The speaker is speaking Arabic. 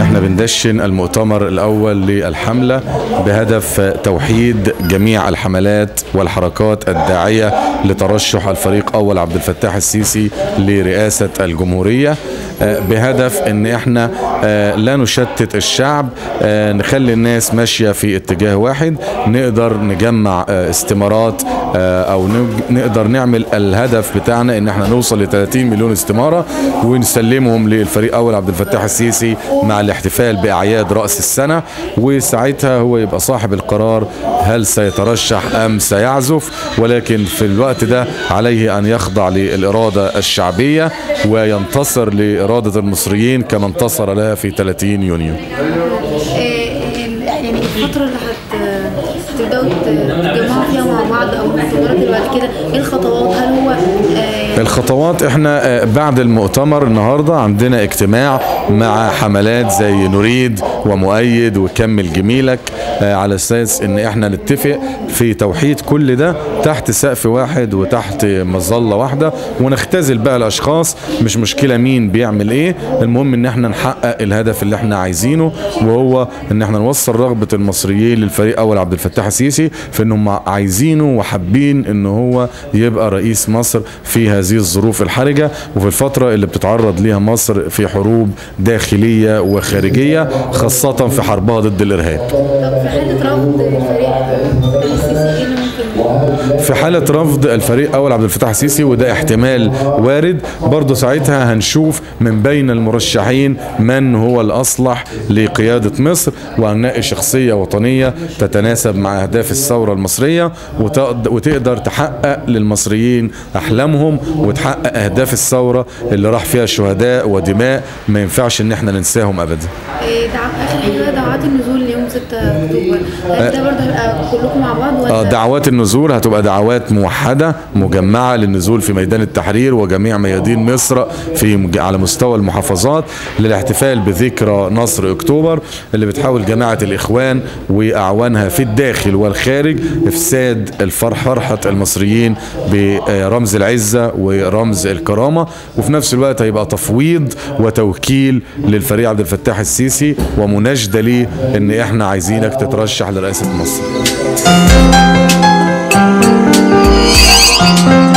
احنا بندشن المؤتمر الاول للحملة بهدف توحيد جميع الحملات والحركات الداعية لترشح الفريق اول عبد الفتاح السيسي لرئاسة الجمهورية، بهدف ان احنا لا نشتت الشعب، نخلي الناس ماشية في اتجاه واحد، نقدر نجمع استمارات او نقدر نعمل الهدف بتاعنا ان احنا نوصل ل 30 مليون استمارة ونسلمهم للفريق اول عبد الفتاح السيسي مع الاحتفال بأعياد رأس السنة، وساعتها هو يبقى صاحب القرار هل سيترشح أم سيعزف، ولكن في الوقت ده عليه أن يخضع للإرادة الشعبية وينتصر لإرادة المصريين كما انتصر لها في 30 يونيو. يعني الفترة اللي هتبدأوا تتجمعوا فيها مع بعض أو المؤتمرات اللي بعد كده، إيه الخطوات؟ هل هو الخطوات؟ احنا بعد المؤتمر النهاردة عندنا اجتماع مع حملات زي نريد ومؤيد وكمل جميلك على اساس ان احنا نتفق في توحيد كل ده تحت سقف واحد وتحت مظلة واحدة، ونختزل بقى الاشخاص، مش مشكلة مين بيعمل ايه، المهم ان احنا نحقق الهدف اللي احنا عايزينه، وهو ان احنا نوصل رغبة المصريين للفريق اول عبد الفتاح السيسي في انهم عايزينه وحابين ان هو يبقى رئيس مصر في هذه الظروف الحرجة وفي الفترة اللي بتتعرض ليها مصر في حروب داخلية وخارجية، خاصة في حربها ضد الإرهاب. طب في حالة رفض الفريق السيسي إيه ممكن؟ في حالة رفض الفريق أول عبد الفتاح السيسي، وده احتمال وارد، برضه ساعتها هنشوف من بين المرشحين من هو الأصلح لقيادة مصر، وهنلاقي شخصية وطنية تتناسب مع أهداف الثورة المصرية وتقدر تحقق للمصريين أحلامهم وتحقق أهداف الثورة اللي راح فيها شهداء ودماء ما ينفعش إن احنا ننساهم أبدا. آخر حاجة دعوات النزول اليوم 6 أكتوبر، ده برضه هيبقى كلكم مع بعض ولا؟ دعوات النزول هتبقى دعوات موحدة مجمعة للنزول في ميدان التحرير وجميع ميادين مصر على مستوى المحافظات للاحتفال بذكرى نصر أكتوبر اللي بتحاول جماعة الإخوان وأعوانها في الداخل والخارج إفساد فرحة المصريين برمز العزة ورمز الكرامة، وفي نفس الوقت هيبقى تفويض وتوكيل للفريق عبد الفتاح السيسي ومناشدة ليه ان احنا عايزينك تترشح لرئاسة مصر.